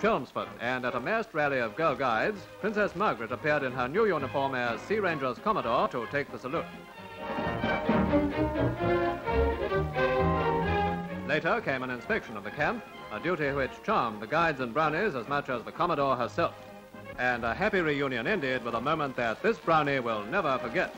Chelmsford, and at a massed rally of Girl Guides, Princess Margaret appeared in her new uniform as Sea Ranger's Commodore to take the salute. Later came an inspection of the camp, a duty which charmed the guides and brownies as much as the Commodore herself. And a happy reunion ended with a moment that this brownie will never forget.